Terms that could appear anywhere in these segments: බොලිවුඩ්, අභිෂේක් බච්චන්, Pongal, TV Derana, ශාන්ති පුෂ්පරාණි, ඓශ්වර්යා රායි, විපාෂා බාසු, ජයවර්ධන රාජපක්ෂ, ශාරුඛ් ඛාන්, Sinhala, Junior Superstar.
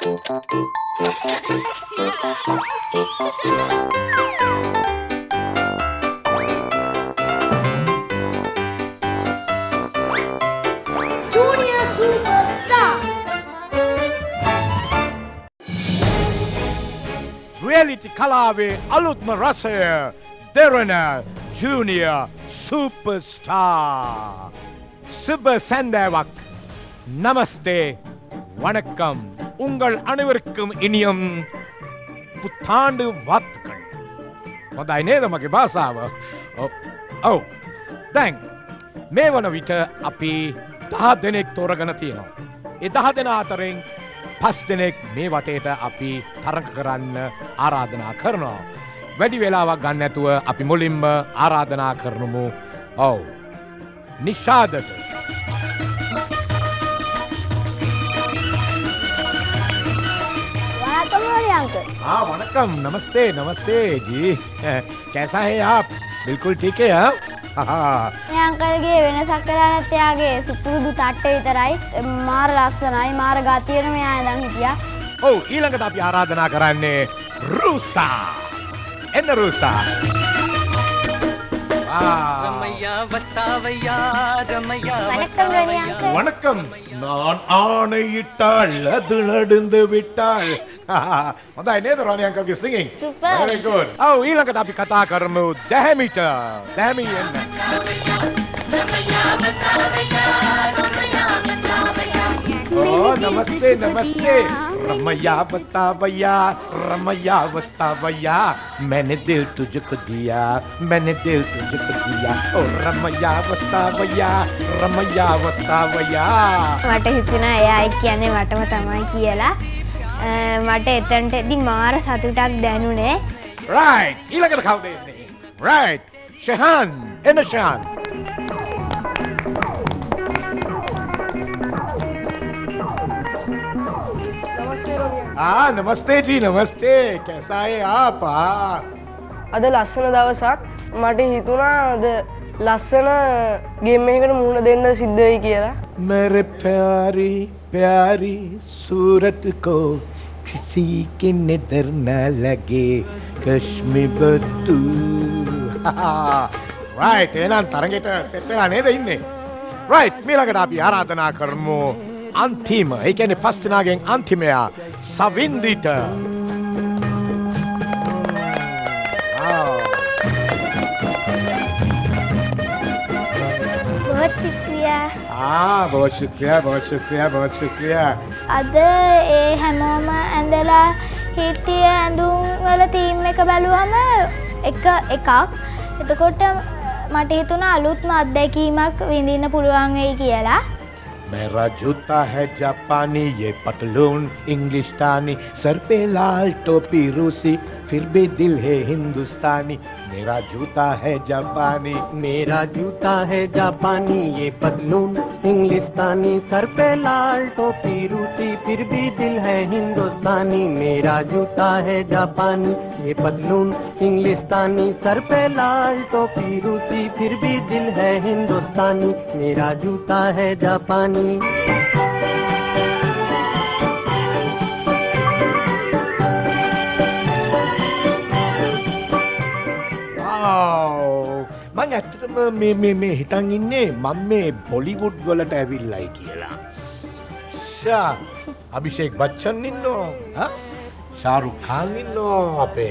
Junior Superstar. Reality kalaave alutma rasaya derana Junior Superstar. Subha Sandhavak. Namaste. வணக்கம். உங்கள் அனைவருக்கும் இனியம் புத்தாண்டு வாழ்த்துக்கள். හොඳයි නේද මගේ භාෂාව? ඔව්. දැන් මේ වන විට අපි 10 දෙනෙක් තෝරගෙන තියෙනවා. ඒ 10 දෙනා අතරින් 5 දෙනෙක් මේ වටේට අපි තරඟ කරන්න ආරාධනා කරනවා. වැඩි වෙලාවක් ගන්න නැතුව අපි මුලින්ම ආරාධනා කරනමු. ඔව්. නිෂාදට हाँ वनकम नमस्ते नमस्ते जी कैसा है आप बिल्कुल ठीक है आप ये अंकल के वेने सकराना त्यागे सुपुरुदु ताट्टे इतराई मार लासनाई मार गातीर में आया दंगिया ओ इलंग तापी आराधना कराने रूसा एन रूसा रमैया वत्तावैया रमैया वनकम रनिया वनकम நான் ஆணை இட்டால் அது நடந்து விட்டால் හොඳයි නේද රණි අංකල්ගේ singing super very good ඔව් ඊළඟට අපි කතා කරමු දැහැමිට දැහැමින් එන්න ඕ නමස්තේ නමස්තේ රමයා වස්තාවයා රමයා වස්තාවයා मैंने दिल तुझको दिया मैंने दिल तुझको दिया ओ रमया वस्तावया මට හිතුණා එයා කියන්නේ මටම තමයි කියලා මට එතනදී මාර සතුටක් දැනුනේ right ඊළඟට කවුද එන්නේ right ශහන් එන ශහන් हाँ नमस्ते जी नमस्ते कैसा है आप हाँ अद लसन दवसाक मटे हितुना अद लसन गेम में कर मुहन देना सिद्ध ही किया ला मेरे प्यारी प्यारी सूरत को किसी की नजर न लगे कश्मी बदू right एना तरंगे तो सेपला नहीं दे इन्हें right मेरा कद आप यार आदना करमो अंतिम एक ने पस्तिनागें अंतिम या सविंदीट बहुत शुक्रिया बहुत शुक्रिया बहुत शुक्रिया अदे ए हेमोमा अंदला हिटी अंदू वाला टीम में कबालू हमें एकाक तो कोटा माटे तो ना आलूत मात दे की मक विंदी न पुलवांगे ही किया ला मेरा जूता है जापानी ये पतलून इंग्लिस्तानी सर पे लाल टोपी रूसी फिर भी दिल है हिंदुस्तानी मेरा जूता है जापानी ये पतलून इंग्लिस्तानी सर पे लाल टोपी रूसी फिर भी दिल है हिंदुस्तानी मेरा जूता है जापानी ये पतलून इंग्लिस्तानी सर पे लाल टोपी रूसी फिर भी दिल है हिंदुस्तानी मेरा जूता है जापानी මම ඇත්තටම මේ හිතන් ඉන්නේ මම මේ බොලිවුඩ් වලට ඇවිල්ලායි කියලා. ෂා අභිෂේක් බච්චන් ඉන්නවා. හා ශාරුඛ් ඛාන් ඉන්නවා. අපේ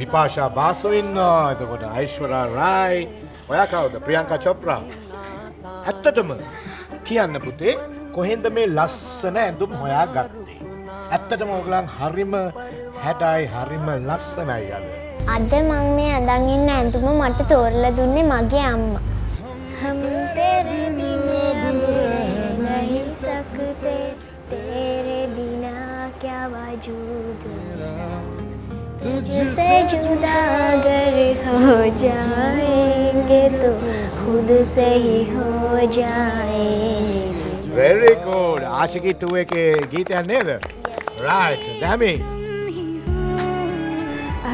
විපාෂා බාසු ඉන්නවා. එතකොට ඓශ්වර්යා රායි. ඔයා කවුද? ප්‍රියංකා චොප්රා. ඇත්තටම කියන්න පුතේ කොහෙන්ද මේ ලස්සන ඇඳුම් හොයාගත්තේ? ඇත්තටම ඔයගලන් හරිම හැඩයි හරිම ලස්සනයි අද. අද මම මේ අඳන් ඉන්න ඇඳුම මට තෝරලා දුන්නේ මගේ අම්මා. Very good. आशिकी 2 එකේ ගීතයක් නේද? Right. Damn.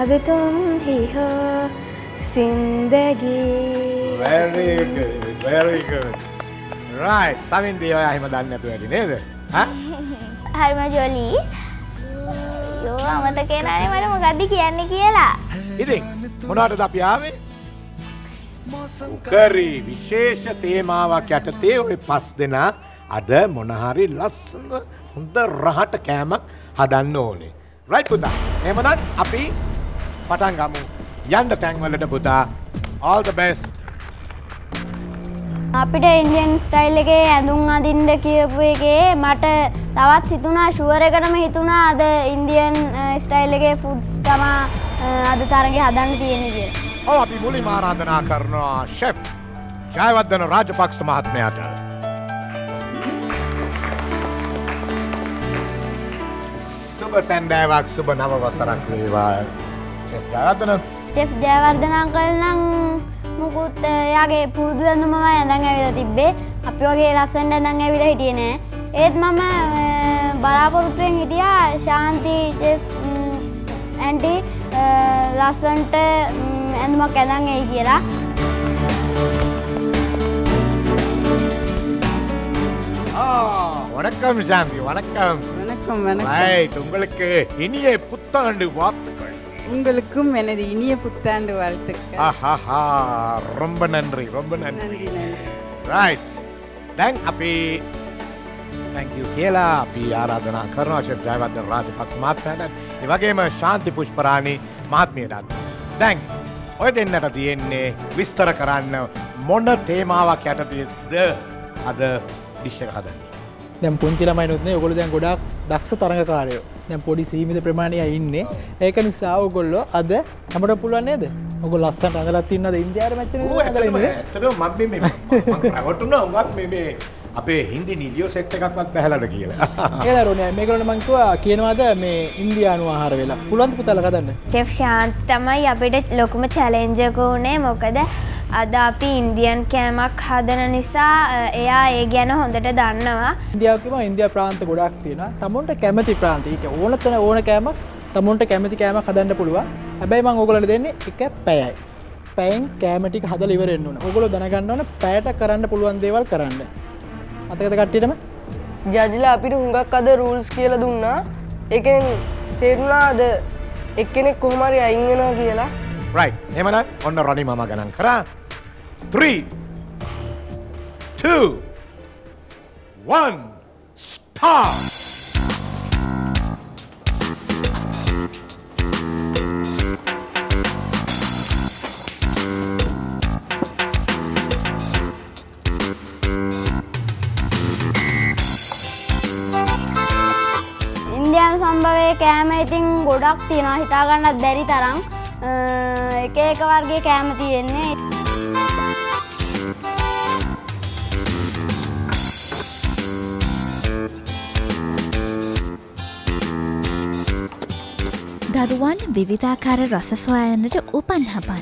अब तुम ही हो जिंदगी very good right samin diya ahima danne tu edine neda ha හරිම ජොලි. යෝ අමතකේ නැනේ මට මොකද්ද කියන්නේ කියලා. ඉතින් මොනවටද අපි ආවේ? කරි විශේෂ තේමාවක් යටතේ ওই පස් දෙනා අද මොන හරි ලස්සන හොඳ රහට කෑමක් හදන්න ඕනේ. රයිට් පුතා. එහෙමනම් අපි පටන් ගමු. යන්න තැන් වලට පුතා. All the best. අපිට ඉන්දියන් ස්ටයිල් එකේ ඇඳුම් අඳින්න කියපු එකේ මට තවත් හිතුණා ෂුවර් එකටම හිතුණා අද ඉන්දියන් ස්ටයිල් එකේ ෆුඩ්ස් තමයි අද තරගේ හදන්න තියෙන්නේ කියලා. ඔව් අපි මුලින්ම ආරාධනා කරනවා ෂෙෆ් ජයවර්ධන රාජපක්ෂ මහත්මයාට. සුබ සන්දාවක් සුබ නව වසරක් වේවා. ෂෙෆ් ජයවර්ධන අංකල් නම් මුකුත් එයාගේ පුරුදු ඇඳුමම ඇඳන් ඇවිල්ලා තිබ්බේ. අපි වගේ ලස්සනට ඇඳන් ඇවිල්ලා හිටියේ නෑ. ඒත් මම බලාපොරොත්තුෙන් හිටියා ශාන්ති ඇන්ටි ලස්සනට ඇඳුමක් ඇඳන් එයි කියලා. ආ வணக்கம் ஷாந்தி வணக்கம். வணக்கம் வணக்கம். ரைட் உங்களுக்கு இனிய புத்தாண்டு வாழ்த்துக்கள். உங்களுக்கும் எனது இனிய புத்தாண்டு வாழ்த்துக்கள். ஆஹாஹா ரொம்ப நன்றி ரொம்ப நன்றி. ரைட் தேங்க் அப்பி தேங்க் யூ கேலா அப்பி ஆராதனா கர்ணா ஷெஃப் ஜெயவர்தன் ராஜபக்ஷ மாத்மேடன் இவகேම ශාන්ති පුෂ්පරාණි මහත්මියට தேங்க் ඔය දෙන්නට තියෙන්නේ විස්තර කරන්න මොන තේමාවක් යටතේද අද ඩිෂ් එක හදන්නේ. දැන් පුංචි ළමයිනුත් නේ ඔයගොල්ලෝ දැන් ගොඩාක් දක්ෂ තරඟකාරයෝ. දැන් පොඩි සීමිත ප්‍රමාණයක් ඉන්නේ. ඒක නිසා ඔයගොල්ලෝ අද අපිට පුළුවන් නේද? ඔයගොල්ලෝ ලස්සනට අඳලා තින්නද ඉන්දියාවේ මැච් එකේ අඳලා ඉන්නේ? ඒතරම් මම රවටුණා උඹත් මේ අපේ හින්දි නිලියෝ සෙට් එකක්වත් බහැලාද කියලා. ඒලා රෝනේ මේගොල්ලෝ මං කිව්වා කියනවාද මේ ඉන්දියානු ආහාර වෙලා. පුළුවන් පුතාලා හදන්න. චෙෆ් ශාන්ති තමයි අපිට ලොකුම චැලෙන්ජ් එක උනේ. මොකද අද අපි ඉන්දියන් කෑමක් හදන නිසා එයා ඒ ගැන හොඳට දන්නවා. ඉන්දියාව කියම ඉන්දියා ප්‍රාන්ත ගොඩක් තියෙනවා. තමුන්ට කැමති ප්‍රාන්ත. ඒක ඕන තැන ඕන කෑමක් තමුන්ට කැමති කෑමක් හදන්න පුළුවන්. හැබැයි මම ඕගොල්ලන්ට දෙන්නේ එක පැයයි. පැයෙන් කෑම ටික හදලා ඉවර වෙන්න ඕන. ඕගොල්ලෝ දැනගන්න ඕන පැයට කරන්න පුළුවන් දේවල් කරන්න. අතකද කට්ටියටම? ජජ්ලා අපිට හුඟක් අද රූල්ස් කියලා දුන්නා. ඒකෙන් තේරුණා අද එක්කෙනෙක් කොහොම හරි අයින් වෙනවා කියලා. රයිට්. එහෙමනම් ඔන්න රණි මාමා ගණන් කරා. 3, 2, 1, stop! ඉන්දියානු සම්භවයේ කෑම ඉතින් ගොඩක් තියෙනවා හිතාගන්නත් බැරි තරම් එක එක වර්ගයේ කෑම තියෙන්නේ. දරුවන් විවිධාකාර රස සොයායන්නට උපන් හපන්.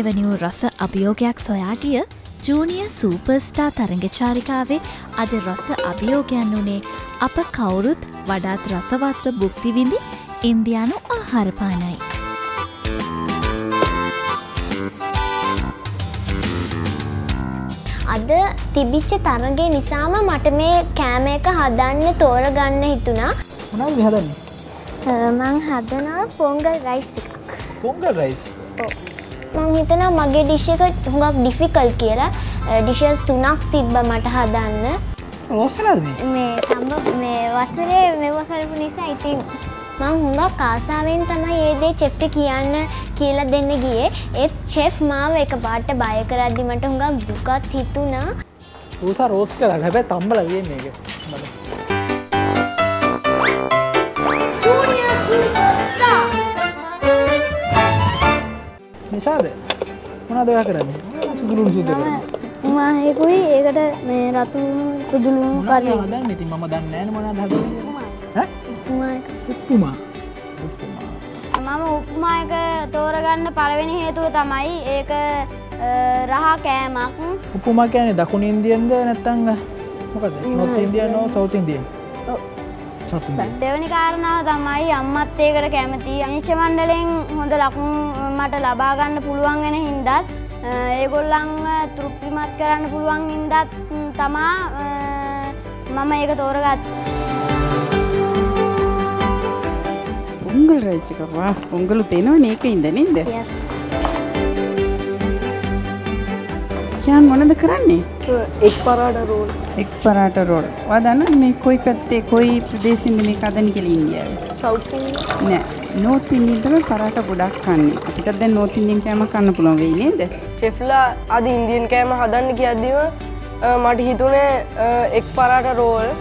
එවැනි වූ රස අභියෝගයක් සොයා ගිය ජූනියර් සුපර්ස්ටාර් තරඟචාරිකාවේ අද රස අභියෝගයන් උනේ අප කවුරුත් වඩාත් රසවත්ව භුක්ති විඳි ඉන්දියානු ආහාර පානයි. අද තිබිච්ච තරඟේ නිසාම මට මේ කෑම එක හදන්න තෝරගන්න හිතුණා. මොනවද හදන්නේ? මං හදනවා පොංගල් රයිස් එකක්. පොංගල් රයිස්? ඔව්. මං හිතනවා මගේ ඩිෂ් එක හුඟක් ඩිෆිකල්ට් කියලා. ඩිෂස් 3ක් තිබ්බා මට හදන්න. ඕසලාද මේ? මේ වතුරේ මෙව කරපු නිසා ඉතින් මං හුඟක් ආසාවෙන් තමයි මේ දේ චෙෆ්ට කියන්න කියලා දෙන්න ගියේ. ඒත් චෙෆ් මාව එකපාරට බය කරද්දි මට හුඟක් දුකක් හිතුණා. ඕසා රෝස් කරන්න හැබැයි තම්බලා තියෙන්නේ ඒක. නිසාද මොනවද ඔයා කරන්නේ? සුදුලුණු සුද්ධ කරන්නේ. මම ඒකුයි ඒකට මේ රතු සුදුලුණු කරන්නේ. මම දන්නේ ඉතින් මම දන්නේ නැහැ මොනවද හදන්නේ. ඈ? උප්පුමා. මම උප්පුමා එක තෝරගන්න පළවෙනි හේතුව තමයි ඒක රහ කෑමක්. උප්පුමා කියන්නේ දකුණු ඉන්දියන්ද නැත්නම් මොකද? නොත් ඉන්දියන් නෝ සවුත් ඉන්දියන්. දෙවැනි කාරණාව තමයි අම්මත් ඒකට කැමති. අනිච්ච මණ්ඩලෙන් හොඳ ලකුණු මට ලබා ගන්න පුළුවන් වෙන හින්දාත් ඒගොල්ලන්ව තෘප්තිමත් කරන්න පුළුවන් හින්දාත් තමයි මම ඒක තෝරගත්තේ. Pongal rice. Wow, Pongal teno neke inda ne inda. Yes. Shan, what is it? Egg paratha roll. Egg paratha roll. What is it? Me koi katte koi pradesh in the kadan ke liye. South Indian. Ne, North Indian thora paratha budak khani. Apita the North Indian kya ma khana pulonge ne inda. Chefla adi Indian kya ma hadan ki adi ma. Madhi to ne egg paratha roll.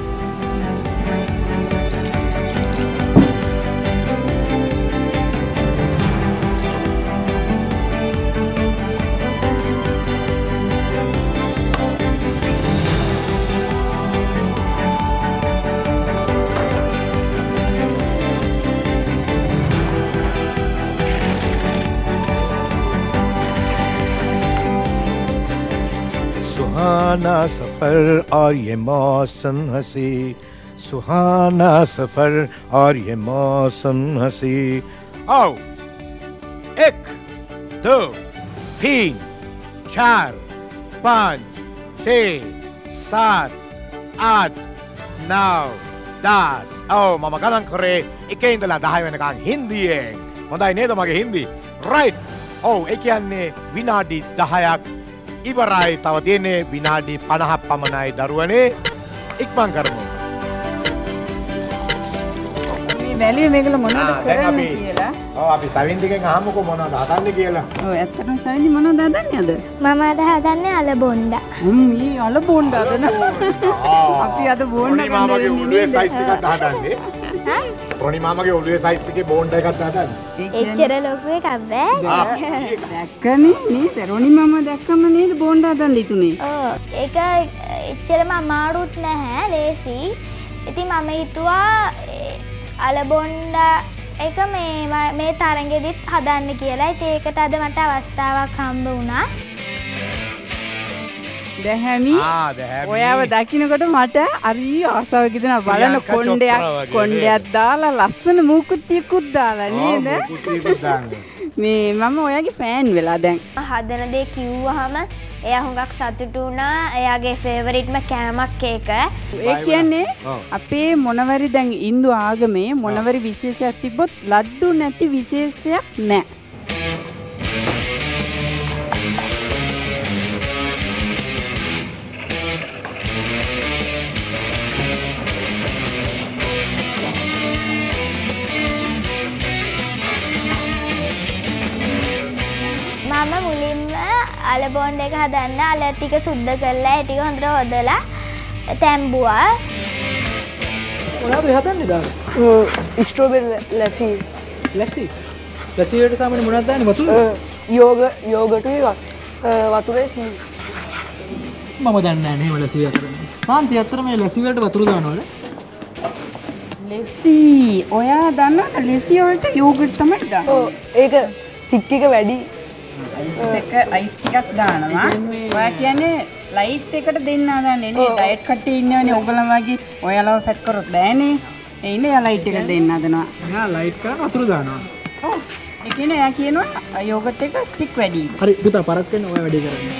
सुहाना सफर और ये मौसम हंसी सुहाना सफर और ये मौसम हंसी आओ 1 2 3 4 5 6 7 8 9 10 आओ मामा गान करे इके इंदला दाहाय वेन गान हिंदी ए හොඳයි නේද මගේ හින්දි right ඔව් ඒ කියන්නේ විනාඩි 10ක් ඉවරයි තව තියෙන්නේ විනාඩි 50ක් පමණයි දරුවනේ ඉක්මන් කරමු මේ වැලිය මේකල මොනවද කරන්නේ කියලා ඔව් අපි සවින්දිගෙන් අහමුකෝ මොනවද හදන්නේ කියලා ඔව් ඇත්තටම සවින්දි මොනවද හදන්නේ අද මම අද හදන්නේ අල බොණ්ඩා ඊ අල බොණ්ඩා අද අපි අද බොණ්ඩා ගන්න මාමගේ ඔළුවේ සයිස් එකක් හදන්නේ හා රොණි මාමගේ ඔළුවේ සයිස් එකේ බොණ්ඩා එකක් හදන්නේ එච්චර ලොකු එකක් බෑ දැක්කනේ නේද රොණි මම දැක්කම නේද බොණ්ඩ හදන්න හිතුනේ ඔව් ඒක එච්චරම අමාරුත් නැහැ ලේසි ඉතින් මම හිතුවා අල බොණ්ඩ එක මේ තරගෙදිත් හදන්න කියලා ඉතින් ඒකට අද මට අවස්ථාවක් හම්බ වුණා දැහැමි ඔයාව දකින්නකොට මට හරි ආසාවක් හිතෙනවා බලන්න කොණ්ඩයක් දාලා ලස්සන මූකුත්තියකුත් දාලා නේද මේ මම ඔයාගේ ෆෑන් වෙලා දැන් හදන දේ කිව්වහම එයා හුඟක් සතුටු වුණා එයාගේ ෆේවරිට්ම කෑමක් ඒක ඒ කියන්නේ අපේ මොනවරි දැන් ඉන්දු ආගමේ මොනවරි විශේෂයක් තිබ්බොත් ලඩු නැති විශේෂයක් නැහැ අල බොණ්ඩ එක හදන්න අල ටික සුද්ධ කරලා ඒ ටික හොඳට හොදලා තැඹුවා මොනවද හදන්නේ දාන්නේ ස්ට්‍රෝබෙරි ලැසි ලැසි ලැසි වලට සාමාන්‍ය මොනවද දාන්නේ වතුර යෝගට් වතුරේ සී මම දන්නේ නැහැ නේ ඔය ලැසි අතර සාන්ති අතර මේ ලැසි වලට වතුර දානවද ලැසි ඔයා දන්නවද ලැසි වලට යෝගට් තමයි දාන්නේ ඔව් ඒක තික් එක වැඩි අයිස් ටිකක් දානවා. ඔයා කියන්නේ ලයිට් එකට දෙන්න හදන්නේ නේ. ඩයට් කට්ටිය ඉන්නවනේ ඔයගොල්ලෝ වගේ. ඔයාලව ෆැට් කරොත් බෑනේ. ඒ ඉන්නේ යා ලයිට් එකට දෙන්න හදනවා. එයා ලයිට් කරා අතුරු දානවා. ඔව්. ඒ කියන්නේ එයා කියනවා යෝගට් එක ටික් වැඩි. හරි පුතා පරක් වෙන්න ඔයා වැඩි කරන්න.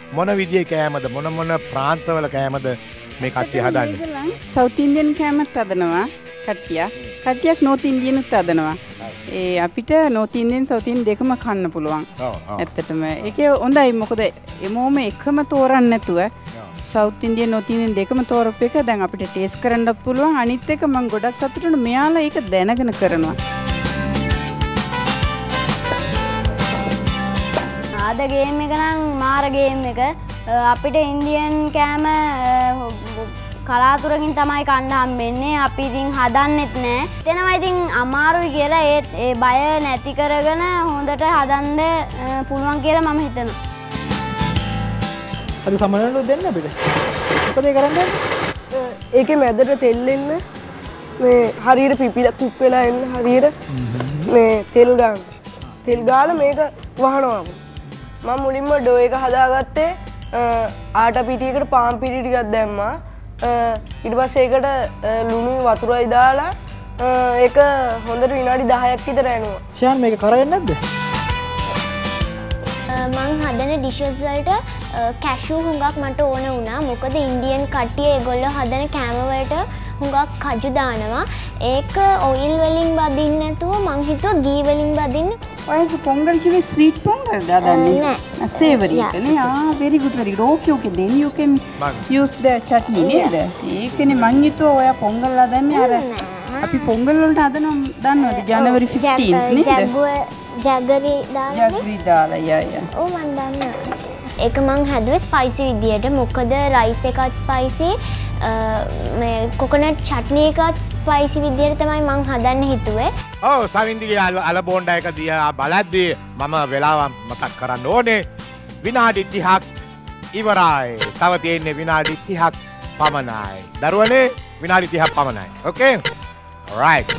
මොන විදිහේ කෑමද මොන ප්‍රාන්තවල කෑමද මේ කට්ටිය හදන්නේ සවුත් ඉන්දියන් කෑමත් හදනවා කට්ටියක් නෝත් ඉන්දියනුත් හදනවා ඒ අපිට නෝත් ඉන්දියන් සවුත් ඉන්දියන් දෙකම කන්න පුළුවන් ඇත්තටම ඒකේ හොඳයි මොකද එමෝම එකම තෝරන්න නැතුව සවුත් ඉන්දියන් නෝත් ඉන්දියන් දෙකම තෝරපු එක දැන් අපිට ටේස්ට් කරන්නත් පුළුවන් අනිත් එක මම ගොඩක් සතුටුනේ මෙයාලා ඒක දැනගෙන කරනවා අද ගේම් එක නම් මාර ගේම් එක අපිට ඉන්දියන් කෑම කලාතුරකින් තමයි කන්න හම්බෙන්නේ. අපි ඉතින් හදන්නෙත් නෑ. එතනම ඉතින් අමාරුයි කියලා ඒ බය නැති කරගෙන හොඳට හදන්න පුළුවන් කියලා මම හිතනවා. අද සමනලු දෙන්න අපිට. මොකද ඒ කරන්නේ? ඒකේ මැදට තෙල් එන්න මේ හරියට පිපිලා කුප් වෙලා එන්න හරියට මේ තෙල් ගන්න. තෙල් ගාලා මේක වහනවා. මම මුලින්ම ඩෝ එක හදාගත්තේ ආටා පිටියකට පාන් පිටි ටිකක් දැම්මා. ඊට පස්සේ ඒකට ලුණුයි වතුරයි දාලා ඒක හොඳට විනාඩි 10ක් විතර යනවා. ෂාන් මේක කරන්නේ නැද්ද? මං හදන ඩිෂස් වලට කැෂු හුඟක් මට ඕන වුණා. මොකද ඉන්දියන් කට්ටිය ඒගොල්ලෝ හදන කෑම වලට හුඟක් කජු දානවා. ඒක ඔයිල් වලින් බදින්න නැතුව මං හිතුවා ghee වලින් බදින්න. ඔයක පොංගල් කිව්වේ ස්වීට් පොංගල් දාන්නේ. සේවරි එකනේ. ආ very good very good. Okay okay then you can use the chutney නේද? ඒකනේ මං හිතුවා ඔයා පොංගල් හදන්නේ අර අපි පොංගල් වලට හදනවා දන්නවද ජනවරි 15 නේද? ජගරි දාලා. ජගරි දාලා යා. ඔව් මං දන්නවා. ඒක මං හදුවේ ස්පයිසි විදියට. මොකද රයිස් එකත් ස්පයිසි මේ කොකනට් චට්නි එකත් ස්පයිසි විදියට තමයි මං හදන්න හිතුවේ. ඔව් සවින්දිගේ අල බෝන්ඩා එක දිහා බලද්දී මම වෙලාව මතක් කරන්න ඕනේ. විනාඩි 30ක් ඉවරයි. තව තියෙන්නේ විනාඩි 30ක් පමණයි. දරුවනේ විනාඩි 30ක් පමණයි. Okay? All right.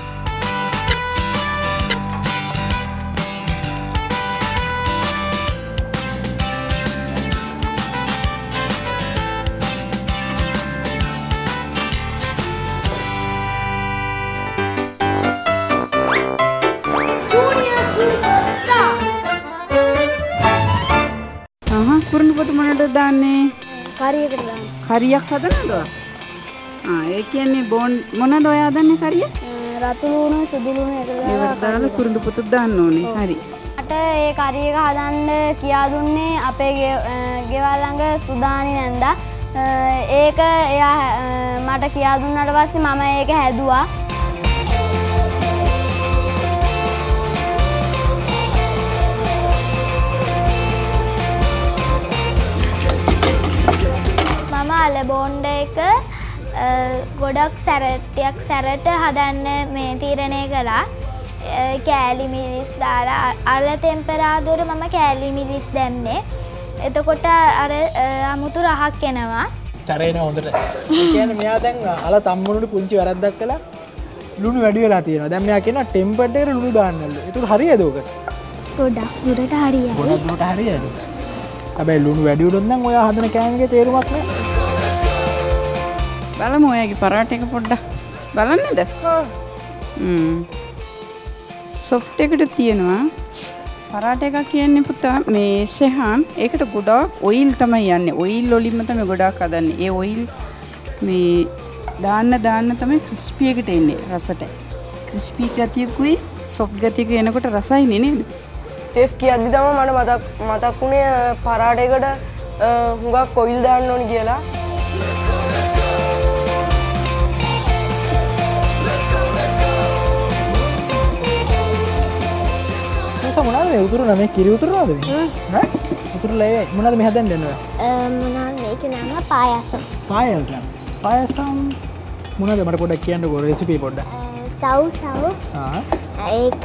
කරියක් හදනවද? ඒ කියන්නේ බෝන් මොනද ඔයා හදන්නේ කරිය? රතු ලුණු සුදු ලුණු එකලා දාලා කුරුඳු පොතු දාන්න ඕනේ. හරි. මට ඒ කරිය එක හදන්න කියා දුන්නේ අපේ ගෙවල් ළඟ සුදානි නැන්දා. ඒක එයා මට කියා දුන්නාට පස්සේ මම ඒක හැදුවා. අල බොණ්ඩ එක ගොඩක් සැරටයක් සැරට හදන්න මේ තීරණය කළා. කෑලි මිරිස් දාලා අල ටෙම්පරාදුවර මම කෑලි මිරිස් දැම්මේ. එතකොට අර අමුතු රහක් එනවා. තරේන හොඳට. ඒ කියන්නේ මෙයා දැන් අල තම්මුණුට පුංචි වැරද්දක් කළා. ලුණු වැඩි වෙලා තියෙනවා. දැන් මෙයා කියනවා ටෙම්පරඩ් එකට ලුණු දාන්නලු. ඒක හරියද ඔක? ගොඩක් දුරට හරියයි. ගොඩක් දුරට හරියයි. හැබැයි ලුණු වැඩි වුණොත් නම් ඔයා හදන කෑම එකේ තේරුමක් නැහැ. බලමු ඔයගේ පරාට එක පොඩ්ඩක් බලන්නද? ඔව්. සොෆ්ට් එකට තියෙනවා. පරාට එක කියන්නේ පුතා මේ සෙහම් ඒකට ගොඩක් ඔයිල් තමයි යන්නේ. ඔයිල් වලින්ම තමයි ගොඩක් හදන්නේ. ඒ ඔයිල් මේ දාන්න තමයි ක්‍රිස්පි එකට එන්නේ රසට. ක්‍රිස්පි ගතියකුයි සොෆ්ට් ගතියකුයි එනකොට රසයිනේ නේද? ෂෙෆ් කියද්දි තමයි මට මතක් වුණේ පරාට එකට හුඟක් ඔයිල් දාන්න ඕනේ කියලා. මොනවාද මේ උතුරුනා මේ කිරි උතුරුනාද මේ? ඈ උතුරුලා ඒ මොනවාද මේ හදන්න යනවා? මොනවාද මේක නම පායසම්. පායසම්. පායසම් මොනවාද මට පොඩ්ඩක් කියන්නකෝ රෙසිපි පොඩ්ඩක්. සව්. ඒක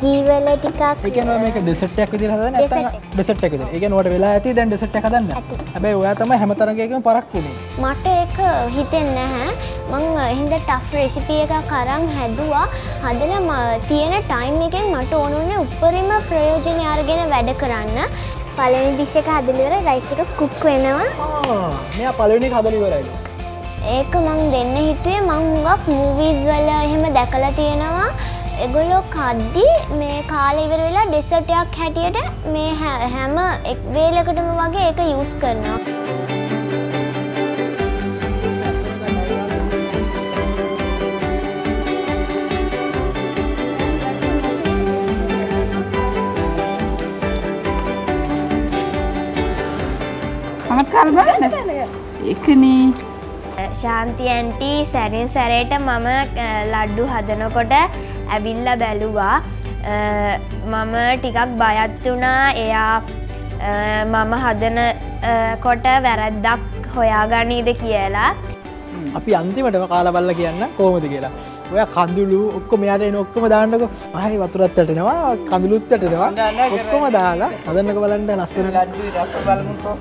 ghee වල ටිකක්. ඒ කියන්නේ මේක ඩෙසර්ට් එකක් විදිහට හදන්නේ නැත්නම් ඩෙසර්ට් එකක් විදිහට. ඒ කියන්නේ ඔයාලට වෙලා ඇති දැන් ඩෙසර්ට් එකක් හදන්න. හැබැයි ඔයා තමයි හැම තරගයකම පරක් වුනේ. මට ඒක හිතෙන්නේ නැහැ. මම එහෙනම් ටෆ් රෙසිපි එකක් අරන් හැදුවා. හදලා තියෙන ටයිම් එකෙන් මට ඕන වුණේ උඩරිම ප්‍රයෝජනය අරගෙන වැඩ කරන්න. පළවෙනි ඩිෂ් එක හදලා ඉවර රයිස් එක කුක් වෙනවා. ආ මෙයා පළවෙනි එක හදලා ඉවරයි. ඒක මම දෙන්න හිතුවේ මම හුඟක් මූවිස් වල එහෙම දැකලා තියෙනවා. ඒගොල්ලෝ කද්දි මේ කාලේ ඉවර වෙලා ඩෙසර්ට් එකක් හැටියට මේ හැම එක් වේලකටම වගේ ඒක යූස් කරනවා. ශාන්ති ඇන්ටි සැරින් සැරේට මම ලඩ්ඩු හදනකොට ඇවිල්ලා බැලුවා. මම ටිකක් බයත් වුණා. එයා මම හදනකොට වැරද්දක් හොයාගන්නේද කියලා. අපි අන්තිමටම කාලා බලලා කියන්න කොහොමද කියලා. ඔයා කඳුළු ඔක්කොම යාට එන ඔක්කොම දාන්නකො. ආයි වතුරත් ඇටෙනවා, කඳුළුත් ඇටෙනවා. ඔක්කොම දාලා හදන්නක බලන්න ලස්සන ලඩුයි රස බලමුකෝ.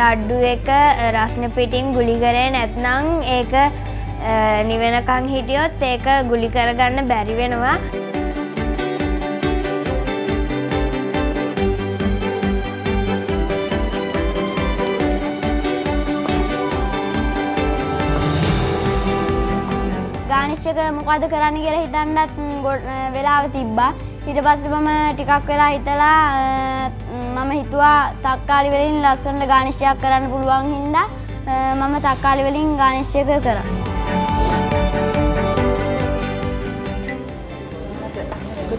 ලඩු එක රස්න පිටින් ගුලි කරේ නැත්නම් ඒක නිවෙනකන් හිටියොත් ඒක ගුලි කරගන්න බැරි වෙනවා. ගානිෂ්ක මොකද කරන්න කියලා හිතන්නත් වෙලාව තිබ්බා. ඊට පස්සේ මම ටිකක් වෙලා හිතලා මම හිතුවා තක්කාලි වලින් ලස්සනට ගානිෂ්යක් කරන්න පුළුවන් හින්දා මම තක්කාලි වලින් ගානිෂ්යක කරා.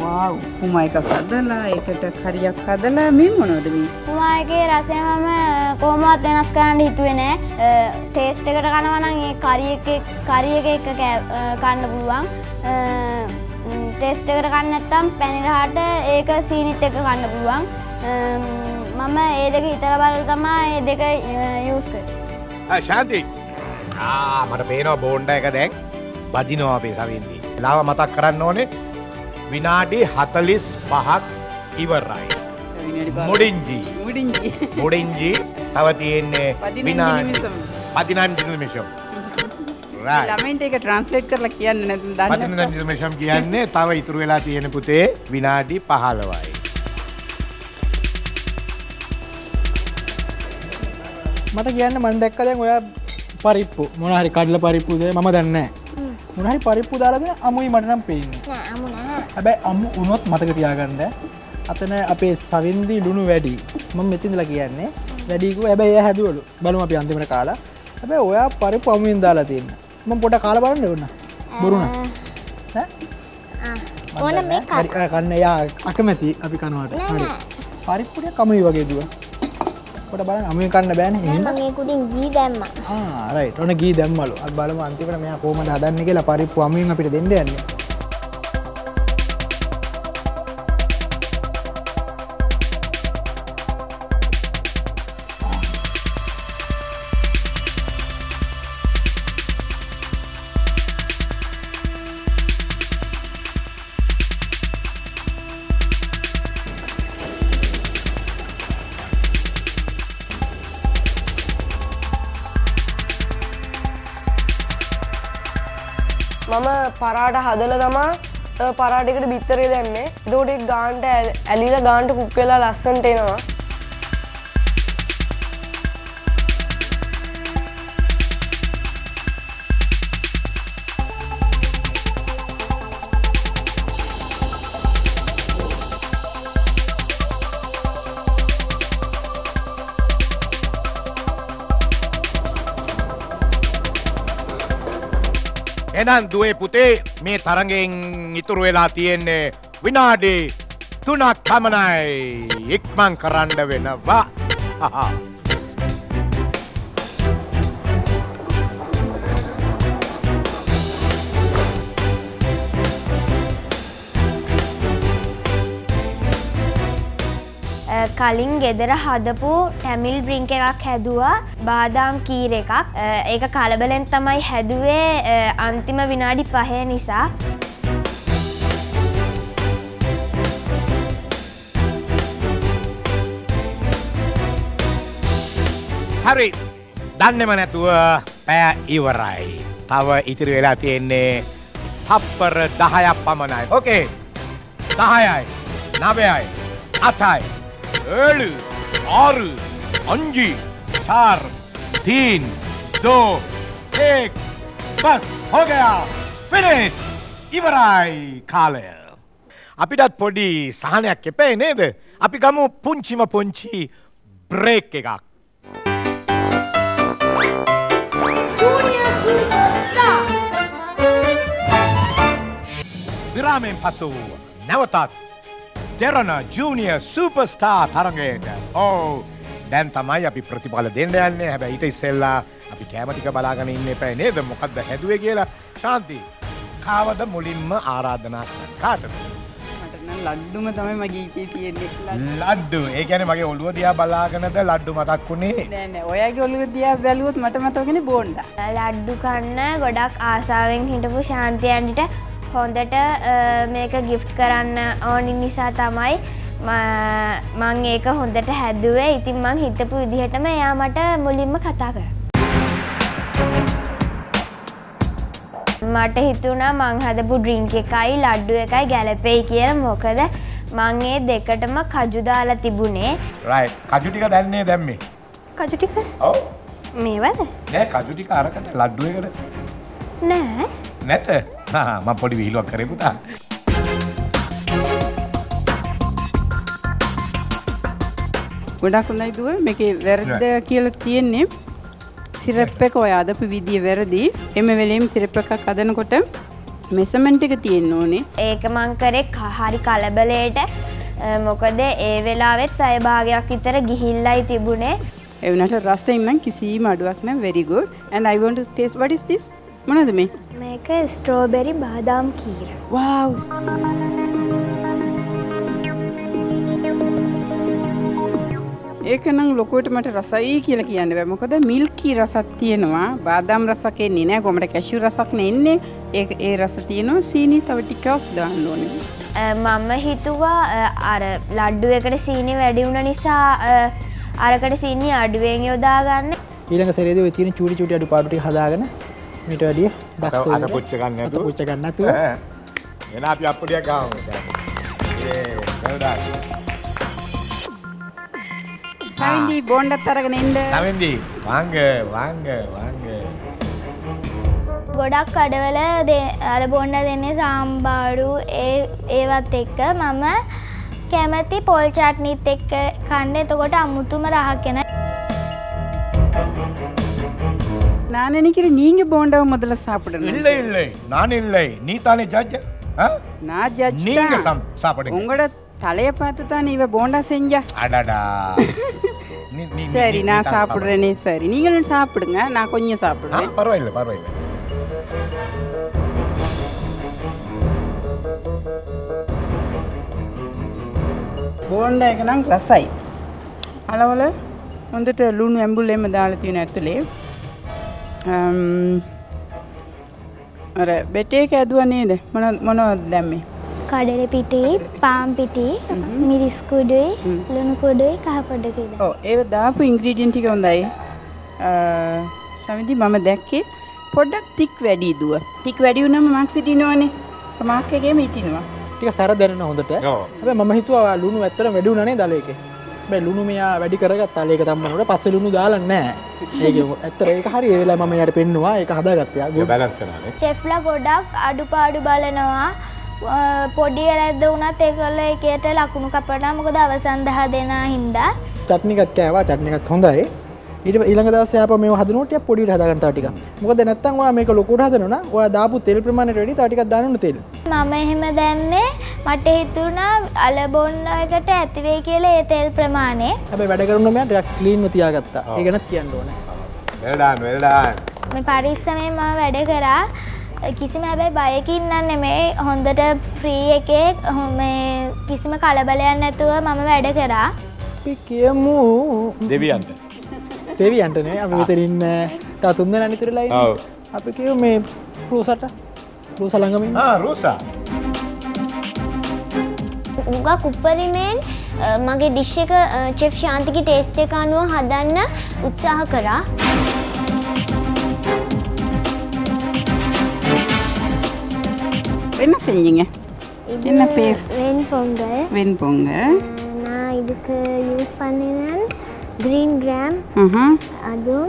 වාව්. කුමා එකක් හදලා ඒකට හරියක් හදලා මේ මොනවද මේ? කුමා එකේ රසය මම කොහොමවත් වෙනස් කරන්න හිතුවේ නෑ. ටේස්ට් එකට කනවා නම් ඒ කරි එකේ එක කන්න පුළුවන්. ටෙස්ට් එකට ගන්න නැත්නම් පැණිරහට ඒක සීනිත් එක ගන්න පුළුවන්. මම ඒ දෙක හිතලා බලලා තමයි ඒ දෙක යූස් කරේ. ආ ශාන්ති. මට පේනවා බෝන්ඩා එක දැන් බදිනවා අපේ සමෙන්දී. ලාව මතක් කරන්න ඕනේ විනාඩි 45ක් ඉවරයි. මුඩින්ජි. තව තියෙන්නේ විනාඩි 19 නිමිෂම්. ළමයින්ට ඒක ට්‍රාන්ස්ලේට් කරලා කියන්න නැත්නම් දන්නේ නැහැ. මම නිර්මේෂම් කියන්නේ තව ඉතුරු වෙලා තියෙන පුතේ විනාඩි 15යි. මට කියන්න මම දැක්කා දැන් ඔයා පරිප්පු මොන හරි කඩලා පරිප්පුද මම දන්නේ නැහැ. මොන හරි පරිප්පු දාලාගෙන අමුයි මට නම් පේන්නේ. නෑ අමු නෑ. හැබැයි අමු වුණොත් මතක තියාගන්න. අතන අපේ සවින්දි ලුණු වැඩි. මම මෙතනදලා කියන්නේ වැඩි කිව්වා හැබැයි එයා හැදුවලු. බලමු අපි අන්තිමට කාලා. හැබැයි ඔයා පරිප්පු අමුෙන් දාලා තියෙනවා. මම පොඩ කාලා බලන්න ඕන බොරුණා ඈ ඕන මේ කන්න යා අකමැති අපි කනවාට හරි පරිප්පුඩිය කමයි වගේ දුව පොඩ බලන්න අමුයෙන් කන්න බෑනේ එහෙනම් මම මේ කුඩින් ගී දැම්මා රයිට් ඕන ගී දැම්මලු අපි බලමු අන්තිමට මෙයා කොහමද හදන්නේ කියලා පරිප්පු අමුයෙන් අපිට දෙන්න යන්නේ මම පරාට හදලා තමයි පරාට එකට බිත්තරේ දැම්මේ. ඒකට ඒක ගානට ඇලිලා ගානට කුක් වෙලා ලස්සනට එනවා. එහෙනම් දුවේ පුතේ මේ තරඟෙන් ඉතුරු වෙලා තියෙන්නේ විනාඩි 3ක් පමණයි. ඉක්මන් කරන්න වෙනවා. කලින් ගෙදර හදපු ටැමිල් බ්‍රින්ක් එකක් හැදුවා බාදාම් කීර එකක්. ඒක කලබලෙන් තමයි හැදුවේ අන්තිම විනාඩි 5 නිසා. හරි. දන්නේම නැතුව පැය ඉවරයි. තව ඉතිරි වෙලා තියෙන්නේ හප්පර 10ක් පමණයි. ඕකේ. 10යි. 9යි. 8යි. 7, 8, 6, 5, 4, 3, 2, 1, बस हो गया, finish, इवराई काले। अभी तो थोड़ी सहानिया के पे नहीं थे, अभी कामों पुंची में पुंची ब्रेक के का। Junior Superstar। विराम में फंसो, नवतात। Derana Junior Superstar තරගයට. ඔව්. දැන් තමයි අපි ප්‍රතිඵල දෙන්න යන්නේ. හැබැයි ඊට ඉස්සෙල්ලා අපි කැම ටික බලාගෙන ඉන්න එපා නේද? මොකද්ද හැදුවේ කියලා. ශාන්ති. කාවද මුලින්ම ආරාධනා කරන්න කාටද? මට නම් ලඩ්ඩුම තමයි මගේ ඉතේ තියෙන්නේ. ලඩ්ඩු. ඒ කියන්නේ මගේ ඔළුව දිහා බලාගෙනද ලඩ්ඩු මතක් වුණේ? නෑ නෑ. ඔයාගේ ඔළුව දිහා බැලුවොත් මට මතකනේ බෝන්ඩා. ලඩ්ඩු කන්න ගොඩක් ආසාවෙන් හිටපු ශාන්ති යන්නට හොඳට මේක gift කරන්න ඕනි නිසා තමයි මම ඒක හොඳට හැදුවේ. ඉතින් මං හිතපු විදිහටම එයා මට මුලින්ම කතා කරා. මට හිතුණා මං හදපු drink එකයි ලඩ්ඩු එකයි ගැලපෙයි කියලා. මොකද මං ඒ දෙකටම කජු දාලා තිබුණේ. right. කජු ටික දැන්නේ දැම්මේ. කජු ටික? ඔව්. මේවද? නෑ කජු ටික අරකට ලඩ්ඩු එකට. නෑ. නැත. මම පොඩි විහිළුවක් කරේ පුතා. ගොඩක් හොඳයි දුව. මේකේ වැරද්ද කියලා කියන්නේ සිරප් එක ඔය අදපු විදිය වැරදි. එමෙ වෙලෙම සිරප් එකක් අදනකොට මෙෂර්මන්ට් එක තියෙන්න ඕනේ. ඒක මං කරේ හරි කලබලයට. මොකද ඒ වෙලාවෙත් පැය භාගයක් විතර ගිහිල්ලායි තිබුණේ. ඒ වුණාට රසයෙන් නම් කිසිම අඩුවක් නැහැ. very good. and I want to taste what is this? මොනවද මේ? මේක ස්ට්‍රෝබෙරි බාදාම් කීර. wow. ඒක නම් ලොකුවට මට රසයි කියලා කියන්න බෑ. මොකද මිල්කී රසක් තියෙනවා. බාදාම් රසක එන්නේ නෑ. කොහමද කැෂියු රසක් නේ එන්නේ. ඒ රස තියෙනවා. සීනි තව ටිකක් දාන්න ඕනේ. මම හිතුවා අර ලඩ්ඩු එකට සීනි වැඩි වුණ නිසා අරකට සීනි අඩුවෙන් යොදා ගන්න. ඊළඟ සැරේදී ඔය තියෙන චූටි චූටි අඩු පාඩු ටික හදාගෙන මිට වැඩිය දක්ෂ වෙන්න. අත පුච්ච ගන්න නැතුව. අත පුච්ච ගන්න නැතුව. එන අපි අප්පුඩියක් ගාමු. ඒ හොඳයි. සවින්දි බොණ්ඩත් අරගෙන ඉන්න. සවින්දි වාංග වාංග වාංග. ගොඩක් කඩවල අර බොණ්ඩ දෙන්නේ සාම්බාරු ඒවත් එක්ක මම කැමැති පොල් චට්නිත් එක්ක කන්න. එතකොට අමුතුම රහකන. நான் நினைக்கிறேன் நீங்க போண்டாவை முதல்ல சாப்பிடணும். இல்லை இல்லை நான் இல்லை. நீ தானே ஜட்ஜ். நான் ஜட்ஜ். நீங்க சாப்பிடுங்க. உங்களோட தலைய பார்த்து தான் இவ போண்டா செஞ்சா. அடடா. சரி நான் சாப்பிடுறேனே. சரி நீங்களும் சாப்பிடுங்க. நான் கொஞ்சம் சாப்பிடுறேன். பரவாயில்லை பரவாயில்லை. போண்டாக்கு நான் ரசாய். அளவுல வந்துட்டு லூன் எம்புலேம் தாளத்தின் அத்துலே. අර බෙටේක ඇදුවා නේද? මොනවද දැම්මේ? කඩල පිටේ, පාන් පිටේ, මිරිස් කුඩුයි, ලුණු කුඩුයි, කහ පොඩ කිව්වා. ඔව් ඒව දාපු ඉන්ග්‍රීඩියන්ට් ටික හොඳයි. සමිඳි මම දැක්කේ පොඩ්ඩක් ටික් වැඩි දුව. ටික් වැඩි වුණාම මාක්ස් ඉටිනවනේ. මාක් එකේම ඉටිනවා. ටික සැර දැනෙන හොඳට. හැබැයි මම හිතුවා ලුණු ඇත්තටම වැඩි වුණා නේද අල එකේ. හැබැයි ලුණු මෙයා වැඩි කරගත්තා. අල එක තම්මනකොට පස්සේ ලුණු දාලා නැහැ. ඒක ඇත්තට ඒක හරි. ඒ වෙලාව මම යාට පෙන්නවා ඒක හදාගත්තා. ඒක බැලන්ස් කරනවා. චෙෆ්ලා ගොඩක් අඩුපාඩු බලනවා. පොඩි වැරද්ද වුණත් ඒකවල එකට ලකුණු කපනවා. මොකද අවසන් 10 දෙනා හින්දා. චට්නි එකක් කෑවා. චට්නි එකත් හොඳයි. ඊළඟ දවසේ ආපහු මේව හදනකොට ටික පොඩියට හදාගන්න තව ටිකක්. මොකද නැත්තම් ඔයා මේක ලොකුට හදනවා. ඔයා දාපු තෙල් ප්‍රමාණයට වැඩි තව ටිකක් දාන්න ඕන තෙල්. මම එහෙම දැම්මේ මට හිතුණා අල බොන්නකට ඇති වෙයි කියලා ඒ තෙල් ප්‍රමාණය. හැබැයි වැඩ කරනවා මම ටිකක් ක්ලීන්ව තියාගත්තා. ඒ ගැනත් කියන්න ඕනේ. well done well done. මේ පරිස්සමෙන් මම වැඩ කරා. කිසිම හැබැයි බයකින් නන්නේ මේ හොඳට ෆ්‍රී එකේ මේ කිසිම කලබලයක් නැතුව මම වැඩ කරා. අපි කියමු දෙවියන්ට. දෙවියන්ට නේ අපි මෙතන ඉන්න තා තුන් දෙනා නිතරලා ඉන්නේ. ඔව් අපි කියමු මේ රූසට. රූස ළඟම ඉන්න. ආ රූසා. උගා කුපරිමෙන් මගේ ඩිෂ් එක chef ශාන්තිගේ ටේස්ට් එක අනුව හදන්න උත්සාහ කරා. වෙන සෙන්ජින්ගේ. වෙන පේ. වෙන පොංගල්. වෙන පොංගල්. නා ඉදක යූස් පන්නේ green gram adum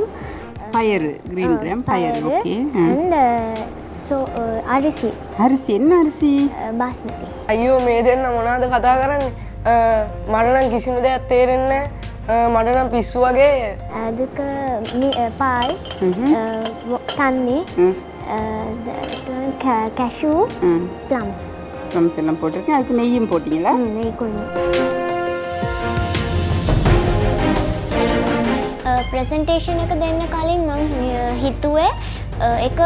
fire green gram fire okay and harisi enna harisi basmati ayyo me denna monada katha karanne mata nan kisima deyak therenne mata nan pissu wage aduka pie tanne cashew plums breadcrumbs எல்லாம் போட்டுருக்கேன். அதுக்கு நெய்யும் போட்டிங்களா? நெய் கொஞ்சம். Presentation එක දෙන්න කලින් මම හිතුවේ එක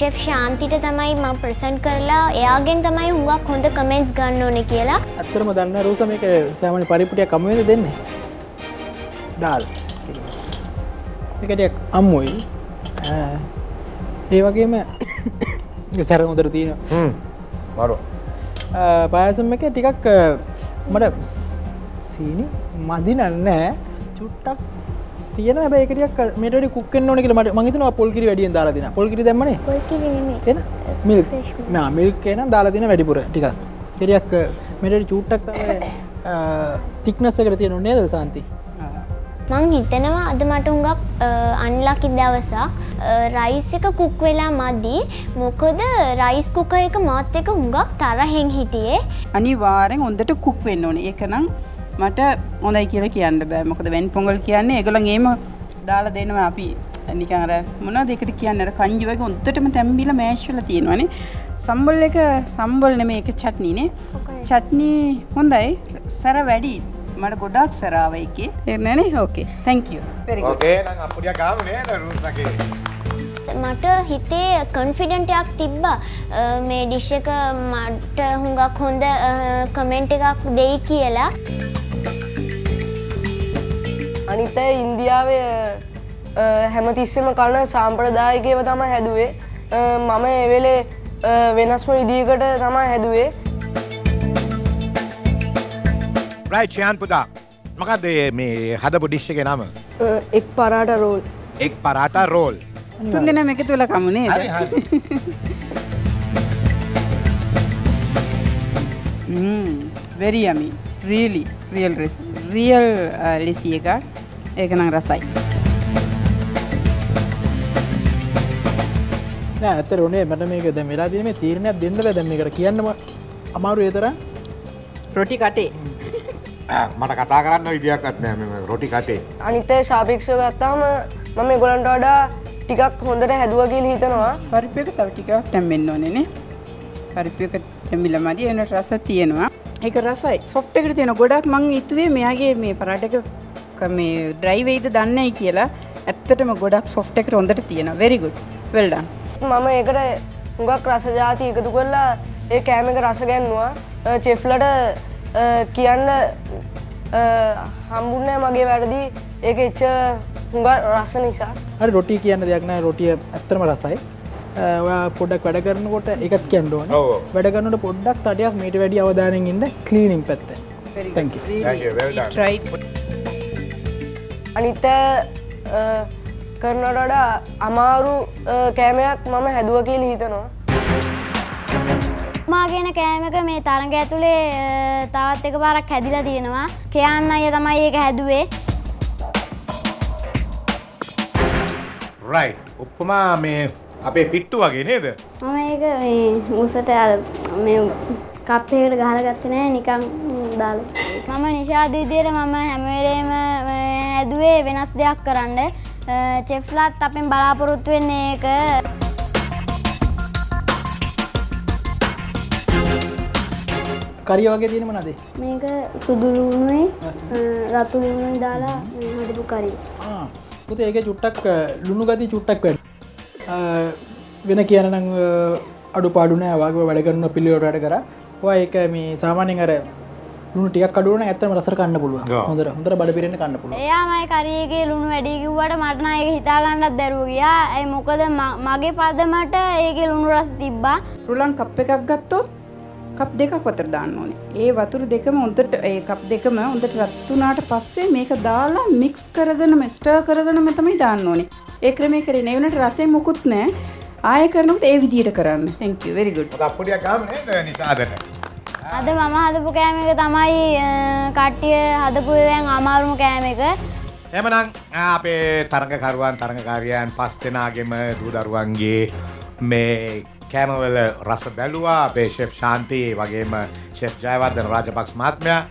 chef ශාන්තිට තමයි මම present කරලා එයාගෙන් තමයි හුඟක් හොඳ comments ගන්න ඕනේ කියලා. අත්‍තරම දන්න රෝසා මේක සාමාන්‍ය පරිප්පුටියක් අම වෙන දෙන්නේ. ඩාල්. මේකද අම්මෝයි. ඒ වගේම සැර හොඳට තියෙනවා. බරෝ. පායසම් එකේ ටිකක් මට සීනි මදිනන්නේ නැහැ. චුට්ටක් තියෙනවා හැබැයි ඒක ටිකක් මේට වැඩි කුක් වෙන්න ඕනේ කියලා මම හිතනවා පොල් කිරි වැඩියෙන් දාලා දෙනවා. පොල් කිරි දැම්මනේ? පොල් කිරි නෙමෙයි. එන මිල්ක්. මා මිල්ක් එක නම් දාලා දෙන වැඩිපුර ටිකක්. ටිකක් මේට වැඩි චූට්ටක් තමයි thickness එකට තියෙන්නේ නේද සාන්ති? මම හිතනවා අද මට හුඟක් අන්ලකි දවසක් රයිස් එක කුක් වෙලා මදි. මොකද රයිස් කුකර් එක මාත් එක හුඟක් තරහෙන් හිටියේ. අනිවාර්යෙන් හොඳට කුක් වෙන්න ඕනේ. ඒක නම් මට හොඳයි කියලා කියන්න බෑ. මොකද වෙන් පොංගල් කියන්නේ ඒගොල්ලන් එහෙම දාලා දෙනවා අපි නිකන් අර මොනවද ඒකට කියන්නේ අර කන්ජි වගේ උඩටම තැම්බිලා මෑෂ් වෙලා තියෙනවානේ. සම්බල් එක සම්බල් නෙමෙයි ඒක චට්නිනේ. චට්නි හොඳයි. සර වැඩි. මට ගොඩක් සර ආව එකේ. එන්නනේ. ඕකේ. Thank you. Very good. ඕකේ නම් අපුඩිය ගාමු නේද රුස්නගේ. මට හිතේ confident එකක් තිබ්බා. මේ dish එක මට හුඟක් හොඳ comment එකක් දෙයි කියලා. අනිතේ ඉන්දියාවේ හැමතිස්සෙම කන සාම්ප්‍රදායික ඒවා තමයි හැදුවේ. මම ඒ වෙලේ වෙනස්ම විදියකට තමයි හැදුවේ. right chan puta මොකද මේ හදපු ඩිෂ් එකේ නම? එක් පරාටා රෝල්. එක් පරාටා රෝල්. තුන් දෙනාම එකතු වෙලා කමු නේද? හරි හරි. Very yummy. Really real recipe. Real lesi එක. ඒක නම් රසයි. නෑ අතර උනේ මට මේක දැන් වෙලා තියෙන මේ තීරණයක් දෙන්න බෑ දැන් මේකට කියන්න අමාරු ඒ තරම් රොටි කටේ මට කතා කරන්න විදියක්වත් නෑ මේ රොටි කටේ අනිත් ඒ සාපේක්ෂව ගත්තාම මම මේගොල්ලන්ට වඩා ටිකක් හොඳට හැදුවා කියලා හිතනවා පරිප්පු එක තව ටිකක් තැම්බෙන්න ඕනේ නේ පරිප්පු එක තැම්බිලා මදි එන රස තියෙනවා ඒක රසයි සොෆ්ට් එකට තියෙන ගොඩක් මං හිතුවේ මෙයාගේ මේ පරාට එක මේ ඩ්‍රයි වෙයිද දන්නේ නැහැ කියලා ඇත්තටම ගොඩක් සොෆ්ට් එකට හොඳට තියෙනවා very good well done මම ඒකට හුඟක් රස જાති එකතු කරලා ඒ කෑම එක රස ගන්නවා චෙෆ්ලට කියන්න හම්බුන්නේ මගේ වැඩදී ඒක එච්චර හුඟ රස නිසා හරි රොටි කියන්න දෙයක් නැහැ රොටිය ඇත්තටම රසයි ඔයා පොඩ්ඩක් වැඩ කරනකොට ඒකත් කියන්න ඕනේ. ඔව්. වැඩ කරනකොට පොඩ්ඩක් තඩියක් මේට වැඩි අවධානයෙන් ඉන්න ක්ලීනින් පැත්ත. Thank you. Thank you. Well done. Try. අනිත කරනට වඩා අමාරු කෑමයක් මම හැදුවා කියලා හිතනවා. මාගෙන කෑමක මේ තරඟ ඇතුලේ තාත් එකපාරක් හැදිලා තියෙනවා. කෑන්න අය තමයි ඒක හැදුවේ. Right. උපමා මේ අපේ පිට්ටු වගේ නේද? මම ඒක මේ මුසට අර මේ කප් එකකට ගහලා ගත්තේ නෑ නිකන් දාලා. මම නිෂාද විදියට මම හැම වෙලේම හැදුවේ වෙනස් දෙයක් කරන්න. චෙෆ්ලාත් අපෙන් බලාපොරොත්තු වෙන්නේ ඒක. කරිය වගේ තියෙන මොනවද? මේක සුදු ලුණුයි රතු ලුණුයි දාලා හදපු කරිය. ආ. පුතේ ඒකේ චුට්ටක් ලුණු ගතිය චුට්ටක් වැඩි. වෙන කියනනම් අඩුපාඩු නෑ වාගේ වැඩ කරන පිළිවෙලට වැඩ කරා. ඔයා ඒක මේ සාමාන්‍යයෙන් අර ලුණු ටිකක් අඩු වුණා නම් ඇත්තම රසර කන්න පුළුවන්. හොඳට හොඳට බඩ පිරෙන්න කන්න පුළුවන්. එයාමයි කරියේගේ ලුණු වැඩි කිව්වට මට නම් ඒක හිතා ගන්නත් බැරුව ගියා. ඒ මොකද මගේ පදමට ඒකේ ලුණු රස තිබ්බා. රුලන් කප් එකක් ගත්තොත් කප් දෙකක් වතුර දාන්න ඕනේ. ඒ වතුර දෙකම හොඳට ඒ කප් දෙකම හොඳට රත් වුණාට පස්සේ මේක දාලා මික්ස් කරගෙන ස්ටර් කරගෙනම තමයි දාන්න ඕනේ. ඒ ක්‍රමයේ කරේ නේ වුණාට රසෙ මොකුත් නැහැ. ආයෙ කරනකොට ඒ විදියට කරන්න. Thank you. Very good. අප්පුඩියක් ගාම නේද නිසාදට. අද මම හදපු කෑම එක තමයි කට්ටිය හදපු වෙන් අමාරුම කෑම එක. එහෙමනම් අපේ තරඟකරුවන් තරඟකාරියන් පස් දෙනාගේම දූ දරුවන්ගේ මේ කෑම වල රස බැලුවා. අපේ chef ශාන්ති වගේම chef ජයවර්ධන රාජපක්ෂ මහත්මයා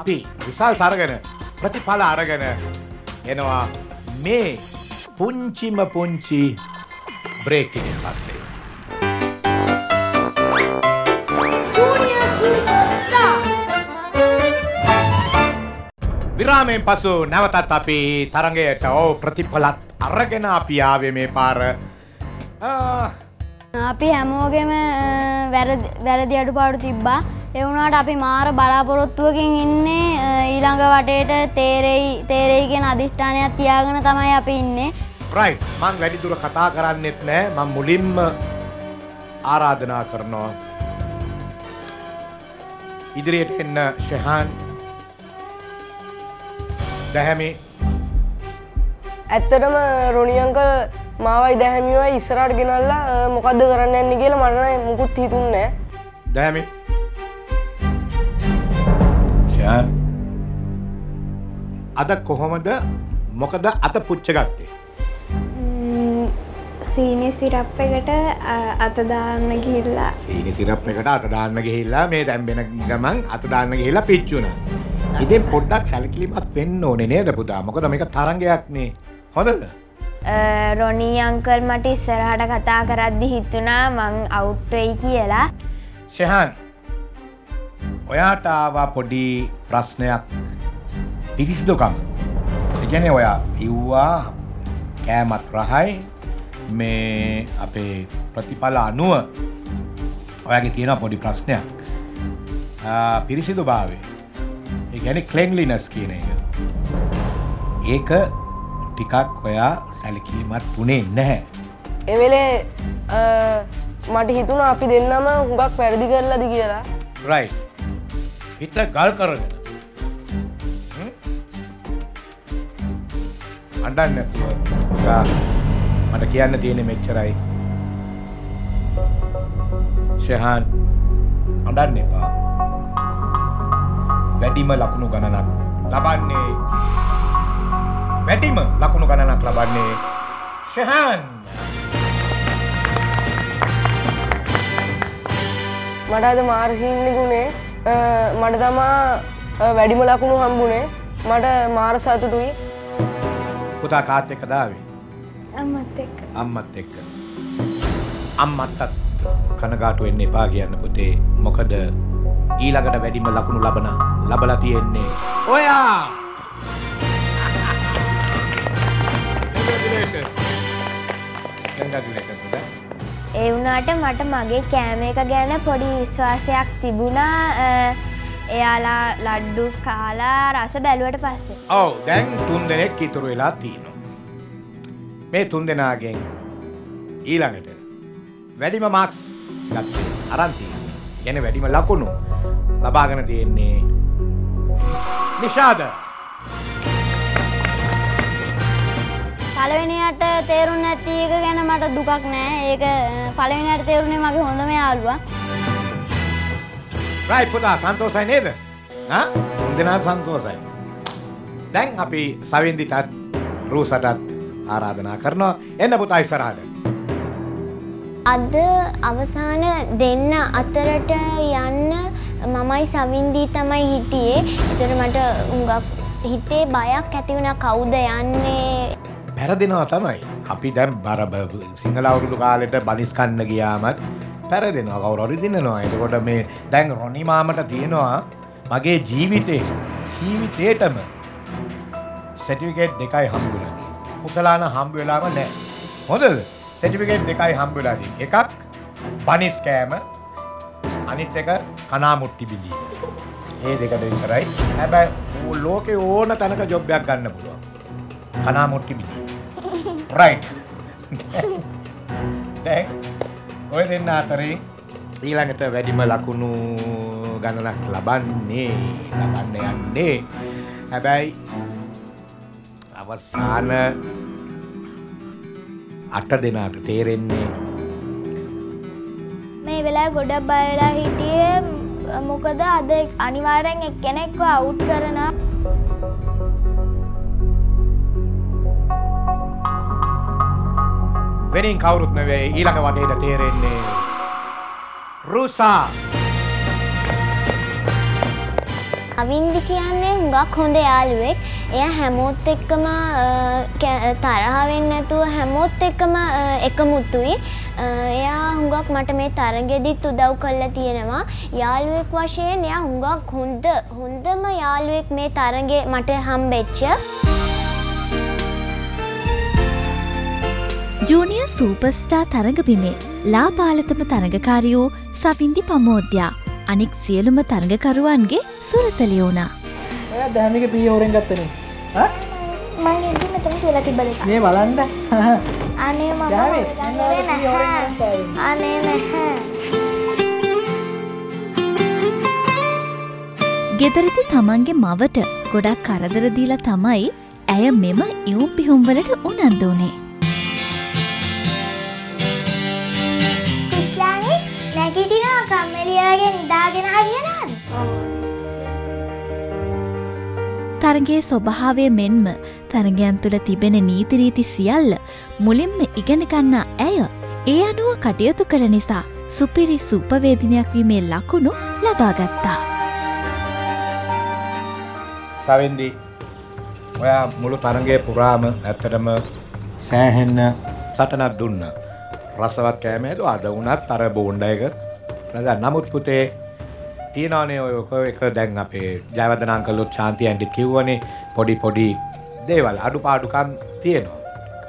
අපි විශාල සරගෙන ප්‍රතිඵල අරගෙන එනවා මේ පුංචිම පුංචි බ්‍රේක් එකෙන් පස්සේ. ජූනියර් විරාමයෙන් පසු නැවතත් අපි තරඟයට ප්‍රතිඵලත් අරගෙන අපි ආවේ මේ පාර. අපි හැමෝගෙම වැරදි අඩුපාඩු තිබ්බා. ඒ වුණාට අපි මාර බලාපොරොත්තුවකින් ඉන්නේ ඊළඟ වටේට තේරෙයි කියන අදිෂ්ඨානයක් තියාගෙන තමයි අපි ඉන්නේ. Right. මම වැඩි දුර කතා කරන්නෙත් නෑ. මම මුලින්ම ආරාධනා කරනවා ඉදිරියට එන්න ශෙහාන් දැහැමි ඇත්තටම රොණි අංකල් මාවයි දැහැමිවයි ඉස්සරහට ගෙනල්ලා මොකද්ද කරන්න යන්නේ කියලා මට නම් මුකුත් හිතුන්නේ නැහැ දැහැමි ශාන් අද කොහොමද මොකද අත පුච්ච ගත්තේ සීනි සිරප් එකට අත දාන්න ගිහිල්ලා මේ දැම්බෙන ගමන් අත දාන්න ගිහිල්ලා පිච්චුණා ඉතින් පොඩ්ඩක් සැලකිලිමත් වෙන්න ඕනේ නේද පුතා මොකද මේක තරංගයක් නේ හොඳද රොනි අංකල් මට ඉස්සරහට කතා කරද්දි හිතුණා මං අවුට් වෙයි කියලා ශෙහාන් ඔයාට ආවා පොඩි ප්‍රශ්නයක් පිටිසුදුකම ඒ කියන්නේ ඔයා ඉව්වා කෑමත් රහයි මේ අපේ ප්‍රතිඵල අනුව ඔයාගේ තියෙන පොඩි ප්‍රශ්නයක් පිටිසුදුභාවය ඒ කියන්නේ cleanliness කියන එක. ඒක ටිකක් ඔයා සැලකීමක් තුනේ නැහැ. ඒ වෙලේ මට හිතුණා අපි දෙන්නම හුඟක් වැඩි කරලාද කියලා. Right. හිත ගල් කරගෙන. අඬන්න පුළුවා. මට කියන්න තියෙන්නේ මෙච්චරයි. ශෙහාන් අඬන්න එපා. වැඩිම ලකුණු ගණනක් ලබන්නේ ශෙහාන් මට අද මාර්ෂීන් ගුණේ මට තමා වැඩිම ලකුණු හම්බුනේ මට මාර සතුටුයි පුතා කාත් එක්ක දාවේ අම්මත් එක්ක අම්මත් කනගාටු වෙන්න එපා කියන්න පුතේ මොකද ඊළඟට වැඩිම ලකුණු ලබලා තියෙන්නේ ඔයා ඒ වුණාට මට මගේ කෑම එක ගැන පොඩි විශ්වාසයක් තිබුණා එයාලා ලඩු කාලා රස බැලුවට පස්සේ ඔව් දැන් තුන් දෙනෙක් ඉතුරු වෙලා තියෙනවා මේ තුන් දෙනාගෙන් ඊළඟට වැඩිම මාක්ස් ගත්තේ අරන් තියෙනවා කියන්නේ වැඩිම ලකුණු ලබාගෙන තියෙන්නේ නිෂාද පළවෙනියට තේරුන්නේ නැති එක ගැන මට දුකක් නෑ ඒක පළවෙනියට තේරුනේ මගේ හොඳම යාළුවා right පුතා සන්තෝෂයි නේද හා දෙනා සන්තෝෂයි දැන් අපි සවින්දිටත් රූසටත් ආරාධනා කරනවා එන්න පුතා ඉස්සරහට අද අවසාන දෙන්න අතරට යන්න මමයි සවින්දී තමයි හිටියේ. ඒතර මට හුඟක් හිතේ බයක් ඇති වුණා කවුද යන්නේ? පෙරදිනවා තමයි. අපි දැන් බර සිංහල අවුරුදු කාලෙට බනිස් කන්න ගියාමත් පෙරදිනවා කවුරු හරි දිනනවා. ඒකෝට මේ දැන් රොනි මාමට තියෙනවා මගේ ජීවිතේටම සර්ටිෆිකේට් දෙකයි හම්බුණා. කුසලාන හම්බ වෙලාම නැහැ. හොඳද? සර්ටිෆිකේට් දෙකයි හම්බුලා තියෙන්නේ. එකක් බනිස් කෑම අනිත් එක කනා මුට්ටි බිලී. මේ දෙක දෙකයි. හැබැයි ලෝකේ ඕන තැනක ජොබ් එකක් ගන්න පුළුවන්. කනා මුට්ටි බිලී. රයිට්. දැන් ඔය දෙන්න අතරේ ඊළඟට වැඩිම ලකුණු ගණනක් ලබන්නේ. හැබැයි අවසාන අට දෙනාට තේරෙන්නේ මේ වෙලාව ගොඩක් බයලා හිටියේ මොකද අද අනිවාර්යෙන් එක්කෙනෙක්ව අවුට් කරනවා වෙනින් කවුරුත් නෙවෙයි ඊළඟ වටේට තේරෙන්නේ රුසා අවින්දි කියන්නේ හුඟක් හොඳ යාළුවෙක්. එයා හැමෝත් එක්කම තරහ වෙන්නේ නැතුව හැමෝත් එක්කම එකමුතුයි. එයා හුඟක් මට මේ තරගෙදිත් උදව් කළා තියෙනවා. යාළුවෙක් වශයෙන් එයා හුඟක් හොඳම යාළුවෙක් මේ තරගෙ මට හම්බෙච්ච. ජූනියර් සුපර්ස්ටාර් තරඟබිමේ ලාපාලතම තරඟකාරියෝ සවින්දි ප්‍රමෝද්‍යා අනෙක් සියලුම තරඟකරුවන්ගේ සුරතලිය වුණා. ඔයා දැහැමික පීහෝරෙන් ගත්තනේ. හා? මම ඉන්නේ මෙතන කියලා තිබ්බද? මේ බලන්න. අනේ මම දැහැමික පීහෝරෙන් අනේ නැහැ. ගෙදරදී තමන්ගේ මවට ගොඩක් කරදර දීලා තමයි ඇය මෙම යූ පිහුම් වලට උනන්දු වුණේ. නැගිටිනවා කම්මැලියාගේ නිදාගෙන හරියනවද? තරගයේ ස්වභාවය මෙන්ම තරගයන් තුළ තිබෙන නීති රීති සියල්ල මුලින්ම ඉගෙන ගන්නා ඇය ඒ අනුව කටයුතු කළ නිසා සුපිරි සූපවේදිනියක් වීමේ ලකුණු ලබා ගත්තා. සවින්දි ඔයා මුළු තරගයේ පුරාම ඇත්තටම සෑහෙන සටනක් දුන්නා. රසවත් කෑමේලු අද වුණත් අර බෝණ්ඩ එක නේද? නමුත් පුතේ තියනනේ ඔය එක දැන් අපේ ජයවර්ධන අංකල්ලෝ ශාන්ති ඇන්ටි කිව්වනේ පොඩි දේවල් අඩුපාඩුකම් තියෙනවා.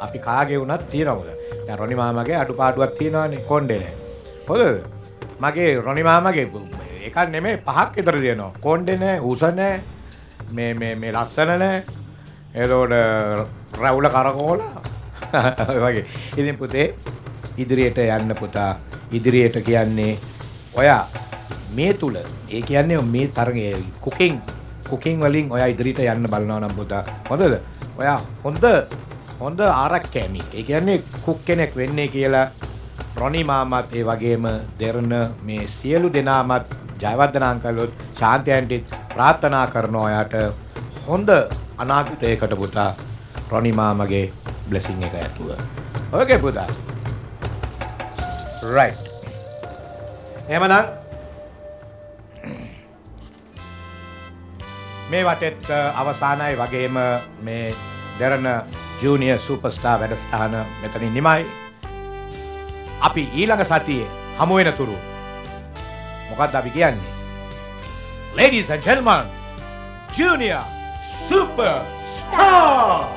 අපි කාගේ වුණත් තියනවල. දැන් රොනි මාමාගේ අඩුපාඩුවක් තියනවනේ කොණ්ඩේ නැහැ. පොද මගේ රොනි මාමාගේ එකක් නෙමෙයි පහක් විතර දෙනවා. කොණ්ඩේ නැහැ, උස නැහැ. මේ ලස්සන නැහැ. ඒලෝඩ රවුල කරකෝල. ඔය වගේ. ඉතින් පුතේ ඉදිරියට යන්න පුතා. ඉදිරියට කියන්නේ ඔයා මේ තුල ඒ කියන්නේ මේ තරගයේ කුකින් වලින් ඔයා ඉදිරියට යන්න බලනවා නම් පුතා හොඳද? ඔයා හොඳ ආරක්ෂකයෙක්. ඒ කියන්නේ කුක් කෙනෙක් වෙන්නේ කියලා රොනි මාමත් ඒ වගේම දෙරණ මේ සියලු දෙනාමත් ජයවර්ධන අංකල්ලොත් ශාන්ති ඇන්ටිත් ප්‍රාර්ථනා කරනවා ඔයාට හොඳ අනාගතයකට පුතා. රොනි මාමගේ බ්ලෙසින් එක ඇතුව. ඔකේ පුතා. Right. එහෙමනම් මේ වටේත් අවසානයි වගේම මේ දරණ ජූනියර් සුපර්ස්ටාර් වැඩසටහන මෙතනින් නිමයි. අපි ඊළඟ සතියේ හමු වෙන තුරු මොකක්ද අපි කියන්නේ? Ladies and gentlemen, Junior Superstar!